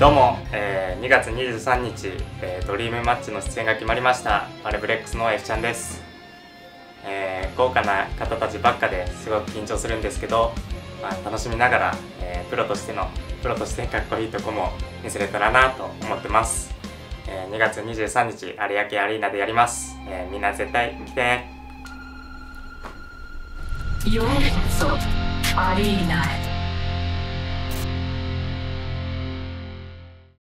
どうも、2月23日、ドリームマッチの出演が決まりましたマルブレックスの F ちゃんです、豪華な方たちばっかですごく緊張するんですけど、まあ、楽しみながら、プロとしてかっこいいとこも見せれたらなと思ってます、2月23日有明アリーナでやります、みんな絶対来てよっそアリーナ。